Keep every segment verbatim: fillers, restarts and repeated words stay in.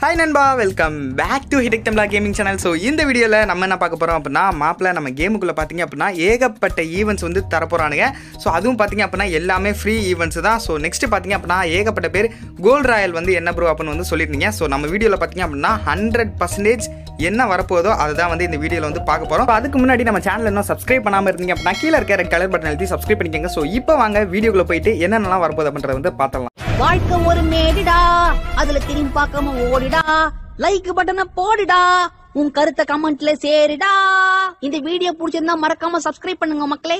Hi Nanba, welcome back to Hit Tamizha Gaming channel. So in this video la nama enna paakaporam appadina maapla nama game kulla pathinga appadina egapatta events vandu tharaporaanga. So adhum pathinga appadina ellame free events da. So next pathinga appadina egapatta per Gold Royal vandu enna bro appadina vandu sollirninga. So nama video la pathinga appadina one hundred percent enna varapodo adha vandu indha video la vandu paakaporam. Adukku munadi nama channel la subscribe pannama irundinga appadina keela irukka red color button elthi subscribe panikenga. So ipo vaanga video kulla poitu enna nalla varapoda appadra vandu paathalam. Vaalkam oru medida adula thirim paakama odi like button போடுடா உன் கருத்து கமெண்ட்ல சேருடா இந்த video பிடிச்சிருந்தா மறக்காம subscribe பண்ணுங்க மக்களே.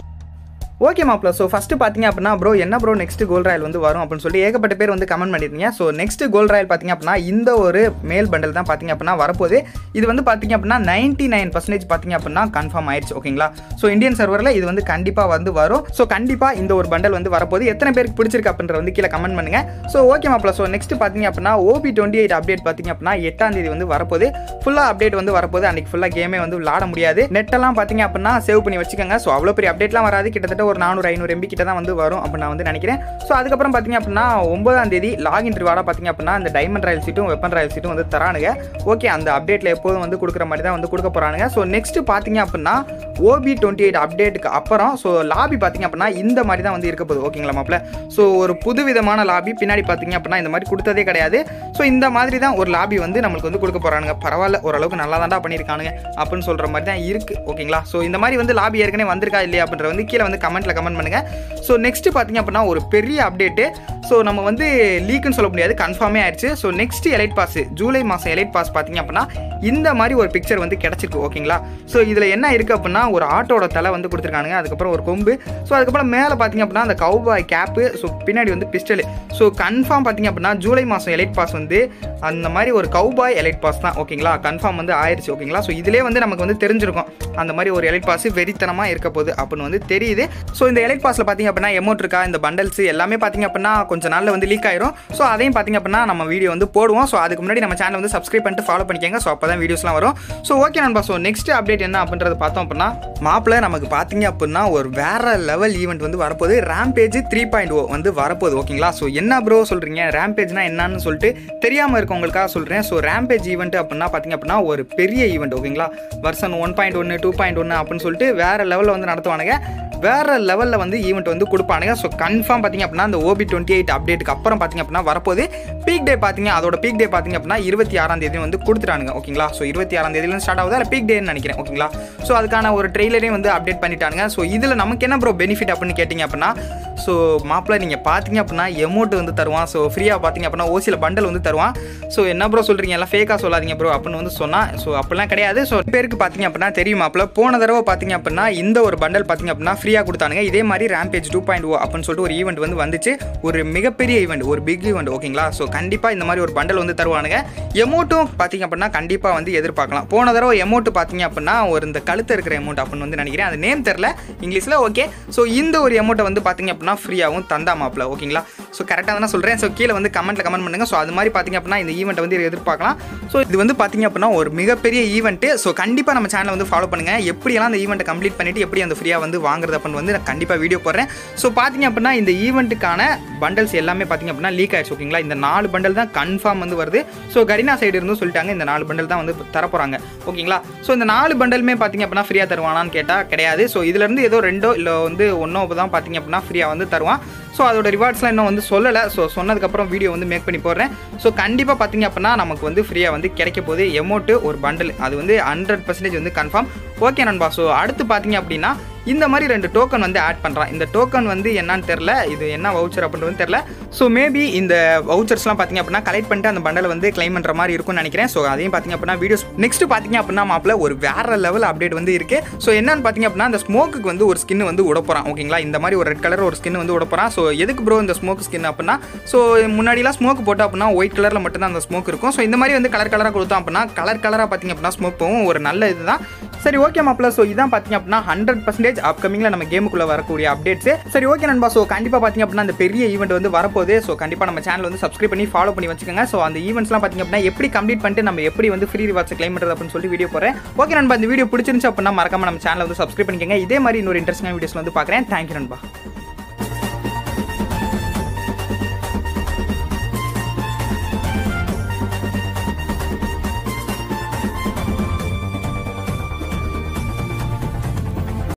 Okay மாப்ள, so first பாத்தீங்க அப்படினா bro என்ன bro next Gold Royal வந்து வரும் அப்படினு சொல்லி ஏகப்பட்ட பேர் வந்து கமெண்ட் பண்ணிருந்தீங்க. So next Gold Royal பாத்தீங்க அப்படினா இந்த ஒரு மேல் பண்டல் தான் பாத்தீங்க அப்படினா வரப்போகுது. இது வந்து பாத்தீங்க அப்படினா ninety-nine percent பாத்தீங்க அப்படினா கன்ஃபார்ம் ஆயிருச்சு. ஓகேங்களா? So இந்தியன் சர்வர்ல இது வந்து கண்டிப்பா வந்து வரும். So கண்டிப்பா இந்த ஒரு பண்டல் வந்து வரப்போகுது. எத்தனை பேருக்கு பிடிச்சிருக்கு அப்படிங்கற வந்து கீழ கமெண்ட் பண்ணுங்க. So okay மாப்ள, so next பாத்தீங்க அப்படினா O B twenty-eight அப்டேட் பாத்தீங்க அப்படினா எட்டாம் தேதி வந்து வரப்போகுது. ஃபுல்லா அப்டேட் வந்து வரப்போகுது. அன்னைக்கு ஃபுல்லா கேமே வந்து விளையாட முடியாது. நெட் எல்லாம் பாத்தீங்க அப்படினா சேவ் பண்ணி வச்சுக்கங்க. So அவ்வளவு பெரிய அப்டேட்லாம் வராது. கிட்டத்தட்ட ஒரு four hundred five hundred M B கிட்ட தான் வந்து வரும் அப்படி நான் வந்து நினைக்கிறேன். சோ அதுக்கு அப்புறம் பாத்தீங்க அப்படினா ஒன்பதாம் தேதி லாகின் ரிவார்டா பாத்தீங்க அப்படினா அந்த டைமண்ட் ராயல் சீட்டும் வெப்பன் ராயல் சீட்டும் வந்து தரானுங்க. ஓகே, அந்த அப்டேட்ல எப்பவும் வந்து குடுக்குற மாதிரி தான் வந்து குடுக்க போறானுங்க. சோ நெக்ஸ்ட் பாத்தீங்க அப்படினா O B twenty-eight அப்டேட்க்கு அப்புறம் சோ லாபி பாத்தீங்க அப்படினா இந்த மாதிரி தான் வந்து இருக்க போகுது. ஓகேங்களா மாப்ள? சோ ஒரு புதுவிதமான லாபி பின்னாடி பாத்தீங்க அப்படினா இந்த மாதிரி கொடுத்ததே கிடையாது. சோ இந்த மாதிரி தான் ஒரு லாபி வந்து நமக்கு வந்து கொடுக்க போறானுங்க. பரவாயில்ல, ஓரளவுக்கு நல்லா தான்டா பண்ணிருக்கானுங்க அப்படினு சொல்ற மாதிரி தான் இருக்கு. ஓகேங்களா? சோ இந்த மாதிரி வந்து லாபி ஏற்கனவே வந்திருக்கா இல்லையா அப்படிங்கற வந்து கீழ வந்து கமெண்ட்ல கமெண்ட் பண்ணுங்க. சோ நெக்ஸ்ட் பாத்தீங்க அப்படினா ஒரு பெரிய அப்டேட். சோ நம்ம வந்து லீக்னு சொல்ல முடியாது, கன்ஃபார்மே ஆயிருச்சு. So next elite pass July மாசம் எலைட் பாஸ் பாத்தீங்க அப்படினா இந்த மாதிரி ஒரு பிக்சர் வந்து கிடைச்சிருக்கு. ஓகேங்களா? சோ இதுல என்ன இருக்கு அப்படினா ஒரு ஆட்டோட தலை வந்து கொடுத்திருக்கானுங்க. அதுக்கு அப்புறம் ஒரு கொம்பு. சோ அதுக்கு அப்புறம் மேல பாத்தீங்க அப்படினா அந்த கவுபாய் கேப். சோ பின்னாடி வந்து பிஸ்டல். சோ கன்ஃபார்ம் பாத்தீங்க அப்படினா ஜூலை மாசம் எலைட் பாஸ் வந்து அந்த மாதிரி ஒரு கவுபாய் எலைட் பாஸ் தான். ஓகேங்களா? கன்ஃபார்ம் வந்து ஆயிருச்சு. ஓகேங்களா? சோ இதுலயே வந்து நமக்கு வந்து தெரிஞ்சிருக்கும் அந்த மாதிரி ஒரு எலைட் பாஸ் வெறித்தனமா இருக்க போகுது அப்படின்னு வந்து தெரியுது. சோ இந்த எலைட் பாஸ்ல பாத்தீங்க அப்படினா எமோட் இருக்கா இந்த பண்டல்ஸ் எல்லாமே பாத்தீங்க அப்படினா கொஞ்ச நாள்ல வந்து லீக் ஆயிரும். சோ அதையும் பாத்தீங்க அப்படினா நம்ம வீடியோ வந்து போடுவோம். சோ அதுக்கு முன்னாடி நம்ம சேனலை வந்து சப்ஸ்கிரைப் பண்ணிட்டு ஃபாலோ பண்ணிக்கங்க. சோ அப்பதான் வீடியோஸ்லாம் வரும். சோ ஓகே நண்பா, சோ நெக்ஸ்ட் அப்டேட் என்ன அப்படின்றது பார்த்தோம் அப்படினா மாப்ள நமக்கு பாத்தீங்க அப்படினா ஒரு வேற லெவல் ஈவென்ட் வந்து வரப்போகுது. Rampage three point oh வந்து வரப்போகுது. ஓகேங்களா? சோ என்ன ப்ரோ சொல்றீங்க Rampageனா என்னன்னு சொல்லிட்டு தெரியாம இருக்கவங்களுக்காக சொல்றேன். சோ Rampage ஈவென்ட் அப்படினா பாத்தீங்க அப்படினா ஒரு பெரிய ஈவென்ட். ஓகேங்களா? Version one point one two point one அப்படினு சொல்லிட்டு வேற லெவல்ல வந்து நடத்துவானுங்க. வேற லெவல்ல வந்து ஈவென்ட் வந்து கொடுப்பானுங்க. சோ கன்ஃபார்ம் பாத்தீங்க அப்படினா அந்த O B twenty-eight அப்டேட்க்கு அப்புறம் பாத்தீங்க அப்படினா வரப்போகுது. பீக் டே பாத்தீங்க அதோட பீக் டே பாத்தீங்க அப்படினா இருபத்தி ஆறாம் தேதி வந்து கொடுத்துட்டானுங்க. ஓகேங்களா? சோ இருபத்தி ஆறாம் தேதியில இருந்து ஸ்டார்ட் ஆகுது. அத பீக் டேன்னு நினைக்கிறேன். ஓகேங்களா? சோ அதுக்கான ஒரு ட்ரெய்லரே வந்து அப்டேட் பண்ணிட்டானுங்க. சோ இதுல நமக்கு என்ன ப்ரோ பெனிஃபிட் அப்படினு கேட்டிங்க அப்படினா சோ மாப்ள நீங்க பாத்தீங்க அப்படினா எமோட் வந்து தருவான். சோ ஃப்ரீயா பாத்தீங்க அப்படினா ஓசில பண்டல் வந்து தருவான். சோ என்ன ப்ரோ சொல்றீங்க எல்லாம் ஃபேக்கா சொல்லாதீங்க ப்ரோ அப்படினு வந்து சொன்னா சோ அப்படிலாம் கிடையாது. சோ பேருக்கு பாத்தீங்க அப்படினா தெரியும் மாப்ள, போன தடவை பாத்தீங்க அப்படினா இந்த ஒரு பண்டல் பாத்தீங்க அப்படினா ஃப்ரீயா கொடுத்தானுங்க. இதே மாதிரி Rampage two point oh அப்படினு சொல்லிட்டு ஒரு ஈவென்ட் வந்து வந்துச்சு. ஒரு மிகப்பெரிய ஈவென்ட், ஒரு பிக் ஈவென்ட். ஓகேங்களா? சோ கண்டிப்பா இந்த மாதிரி ஒரு பண்டல் வந்து தருவானுங்க. எமோட்டும் பாத்தீங்க அப்படினா கண்டிப்பா வந்து எதிர்பார்க்கலாம். போன தடவை எமோட் பாத்தீங்க அப்படினா ஒரு இந்த கழுத்து இருக்கிற எமோட் அப்படினு வந்து நினைக்கிறேன். அது நேம் தெரியல இங்கிலீஷ்ல. ஓகே, சோ இந்த ஒரு எமோட்டை வந்து பாத்தீங்க அப்படினா ஃப்ரீயாவும் தந்தா மாப்ள. ஓகேங்களா? சோ கரெக்ட்டா தான சொல்றேன். சோ கீழ வந்து கமெண்ட்ல கமெண்ட் பண்ணுங்க. சோ அது மாதிரி பாத்தீங்க அப்படினா இந்த ஈவென்ட் வந்து எதிர்பார்க்கலாம். சோ இது வந்து பாத்தீங்க அப்படினா ஒரு மிகப்பெரிய ஈவென்ட். சோ கண்டிப்பா நம்ம சேனலை வந்து ஃபாலோ பண்ணுங்க. எப்படி எல்லாம் அந்த ஈவென்ட் கம்ப்ளீட் பண்ணிட்டு எப்படி அந்த ஃப்ரீயா வந்து வாங்குறது அப்படினு வந்து நான் கண்டிப்பா வீடியோ போடுறேன். சோ பாத்தீங்க அப்படினா இந்த ஈவென்ட்கான பண்டல்ஸ் எல்லாமே பாத்தீங்க அப்படினா லீக் ஆயிடுச்சு. ஓகேங்களா? இந்த நாலு பண்டல் தான் கன்ஃபார்ம் வந்து வருது. சோ கரினா சைடு இருந்து சொல்லிட்டாங்க இந்த நாலு பண்டல் தான் வந்து தர போறாங்க. ஓகேங்களா? சோ இந்த நாலு பண்டலுமே பாத்தீங்க அப்படினா ஃப்ரீயா தருவானான்னு கேட்டா கிடையாது. சோ இதுல இருந்து ஏதோ ரெண்டோ இல்ல வந்து ஒன்னோ தான் பாத்தீங்க அப்படினா ஃப்ரீயா வந்து தருவான். ஸோ அதோட ரிவார்ட்ஸ்லாம் இன்னும் வந்து சொல்லலை. ஸோ சொன்னதுக்கப்புறம் வீடியோ வந்து மேக் பண்ணி போடுறேன். ஸோ கண்டிப்பாக பார்த்தீங்க அப்படின்னா நமக்கு வந்து ஃப்ரீயாக வந்து கிடைக்க போகுது எமௌண்ட்டு ஒரு பண்டல். அது வந்து ஹண்ட்ரட் பர்சன்டேஜ் வந்து கன்ஃபார்ம். ஓகே நண்பா, ஸோ அடுத்து பார்த்தீங்க அப்படின்னா இந்த மாதிரி ரெண்டு டோக்கன் வந்து ஆட் பண்ணுறான். இந்த டோக்கன் வந்து என்னன்னு தெரில, இது என்ன வவுச்சர் அப்படின்றது தெரில. ஸோ மேபி இந்த வவுச்சர்ஸ்லாம் பார்த்தீங்க அப்படின்னா கலெக்ட் பண்ணிட்டு அந்த பண்டலை வந்து கிளைம் பண்ணுற மாதிரி இருக்கும்னு நினைக்கிறேன். ஸோ அதையும் பார்த்தீங்க அப்படின்னா வீடியோஸ் நெக்ஸ்ட் பார்த்தீங்க அப்படின்னா மாப்பிள்ள ஒரு வேற லெவல் அப்டேட் வந்து இருக்குது. ஸோ என்னன்னு பார்த்தீங்க அப்படின்னா அந்த ஸ்மோக்குக்கு வந்து ஒரு ஸ்கின் வந்து விட போகிறான். ஓகேங்களா? இந்த மாதிரி ஒரு ரெட் கலர் ஒரு ஸ்கின் வந்து விட போகிறான். ஸோ எதுக்கு ப்ரோ இந்த ஸ்மோக் ஸ்கின் அப்படின்னா ஸோ முன்னாடிலாம் ஸ்மோக் போட்டோம் அப்படின்னா ஒயிட் கலரில் மட்டும்தான் அந்த ஸ்மோக் இருக்கும். ஸோ இந்த மாதிரி வந்து கலர் கலராக கொடுத்தோம் அப்படின்னா கலர் கலராக பார்த்தீங்க அப்படின்னா ஸ்மோக் போகும். ஒரு நல்ல இது தான். சரி ஓகே மாப்பிள்ள, ஸோ இதான் பார்த்தீங்க அப்படின்னா ஹண்ட்ரட் பர்சன்டேஜ் அப்கமிங்ல நம்ம கேமுக்குள்ள வரக்கூடிய அப்டேட்ஸ். சரி ஓகே நண்பா, சோ கண்டிப்பா பாத்தீங்க அப்படின்னா அந்த பெரிய ஈவென்ட் வந்து வரப்போகுது. சோ கண்டிப்பா நம்ம சேனல் வந்து சப்ஸ்கிரைப் பண்ணி ஃபாலோ பண்ணி வச்சுக்கோங்க. சோ அந்த ஈவென்ட்ஸ்லாம் பாத்தீங்க அப்படின்னா எப்படி கம்ப்ளீட் பண்ணிட்டு நம்ம எப்படி வந்து ஃப்ரீ ரிவார்ட்ஸ் கிளைம் பண்றது அப்படின்னு சொல்லி வீடியோ போறேன். ஓகே நண்பா, இந்த வீடியோ பிடிச்சிருந்துச்சு அப்படின்னா மறக்காம நம்ம சேனல் வந்து சப்ஸ்கிரைப் பண்ணிக்கங்க. இதே மாதிரி இன்னொரு இன்ட்ரெஸ்டிங்கான வீடியோஸ்ல வந்து பாக்குறேன். தேங்க்யூ நண்பா.